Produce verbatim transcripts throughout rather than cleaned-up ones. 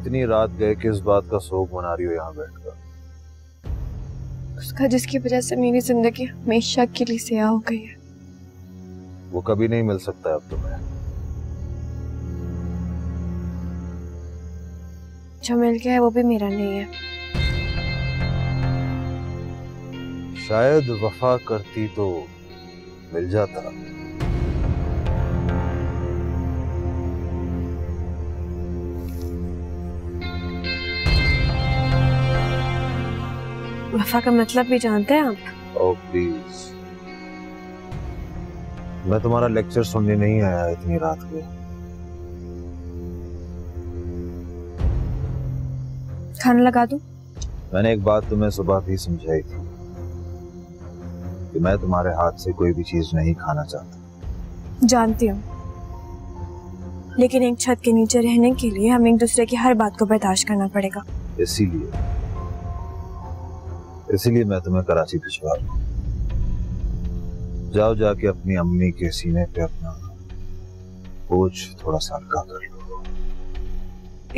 इतनी रात गए कि इस बात का शोक मना रही हो यहाँ बैठकर? उसका जिसकी वजह से मेरी जिंदगी हमेशा के लिए स्याह हो गई है। वो कभी नहीं मिल सकता अब तुम्हें। जो मिल गया है वो भी मेरा नहीं है। शायद वफा करती तो मिल जाता। वफा का मतलब भी जानते हैं आप? ओह प्लीज, मैं तुम्हारा लेक्चर सुनने नहीं आया इतनी रात को। खाना लगा दूं? मैंने एक बात तुम्हें सुबह भी समझाई थी कि मैं तुम्हारे हाथ से कोई भी चीज नहीं खाना चाहता। जानती हूँ, लेकिन एक छत के नीचे रहने के लिए हमें एक दूसरे की हर बात को बर्दाश्त करना पड़ेगा। इसीलिए इसीलिए मैं तुम्हें कराची भिजवा रहा हूँ। जाओ जाके अपनी अम्मी के सीने पे अपना बोझ थोड़ा सा हल्का कर लो।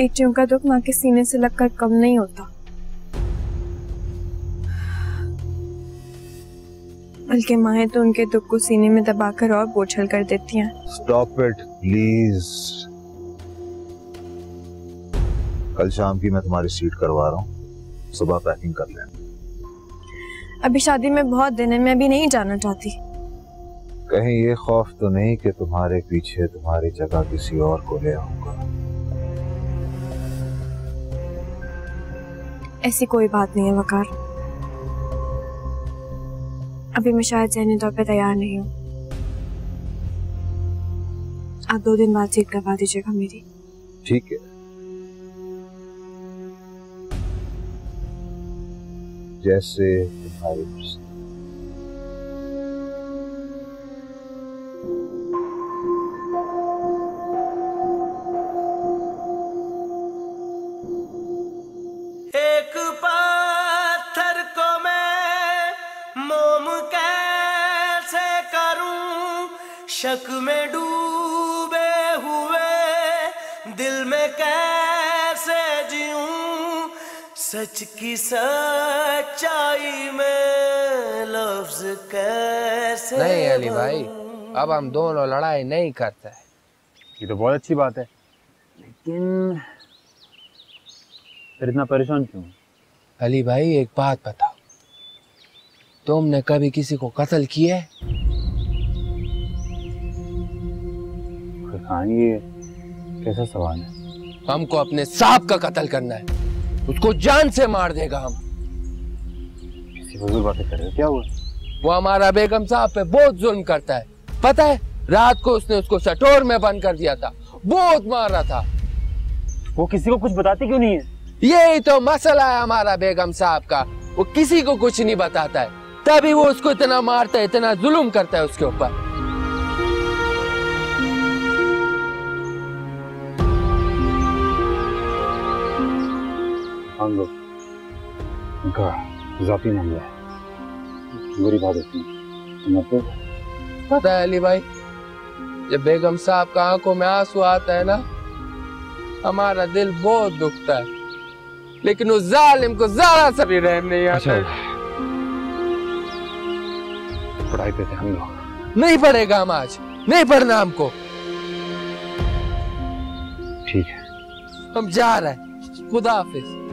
एक चुमका दुख माँ के सीने से लगकर कम नहीं होता, बल्कि माँ तो उनके दुख को सीने में दबाकर और बोझल कर देती हैं। Stop it please. कल शाम की मैं तुम्हारी सीट करवा रहा हूँ, सुबह पैकिंग कर लेना। अभी शादी में बहुत दिन है, मैं अभी नहीं जाना चाहती। कहीं ये खौफ तो नहीं कि तुम्हारे पीछे तुम्हारी जगह किसी और को ले आऊंगा? ऐसी कोई बात नहीं है वकार। अभी मैं शायद ज़हनी तौर पे तैयार नहीं हूँ। आप दो दिन बाद सीट करवा दीजिएगा मेरी। ठीक है, जैसे तुम्हारी पसंद। एक पत्थर को मैं मोम कैसे करूं, शक में डूबे हुए दिल में कैसे जीऊं, सच की सच्चाई में लफ्ज कैसे? नहीं अली भाई, अब हम दोनों लड़ाई नहीं करते हैं। ये तो बहुत अच्छी बात है, लेकिन फिर इतना परेशान क्यों? अली भाई एक बात बताओ, तुमने कभी किसी को कत्ल किया है? खान ये कैसा सवाल है? हमको अपने साहब का कत्ल करना है, उसको जान से मार देगा हम। किसी फजूल बातें कर रहे हो, क्या हुआ? वो हमारा बेगम साहब पे बहुत जुल्म करता है, पता है? रात को उसने उसको शटोर में बंद कर दिया था, बहुत मार रहा था। वो किसी को कुछ बताती क्यों नहीं है? यही तो मसला है हमारा बेगम साहब का, वो किसी को कुछ नहीं बताता है, तभी वो उसको इतना मारता है, इतना जुल्म करता है उसके ऊपर। उनका जाती मामला है, बुरी बात होती है। मतलब पता है अली भाई, जब बेगम साहब का आंखों में आंसू आता है ना, हमारा दिल बहुत दुखता है, लेकिन उस जालिम को ज़रा सा भी रहम नहीं आता। पढ़ाई पे ध्यान दो। नहीं पढ़ेगा हम आज, नहीं पढ़ना हमको। ठीक है, हम जा रहे हैं। खुदा हाफिज।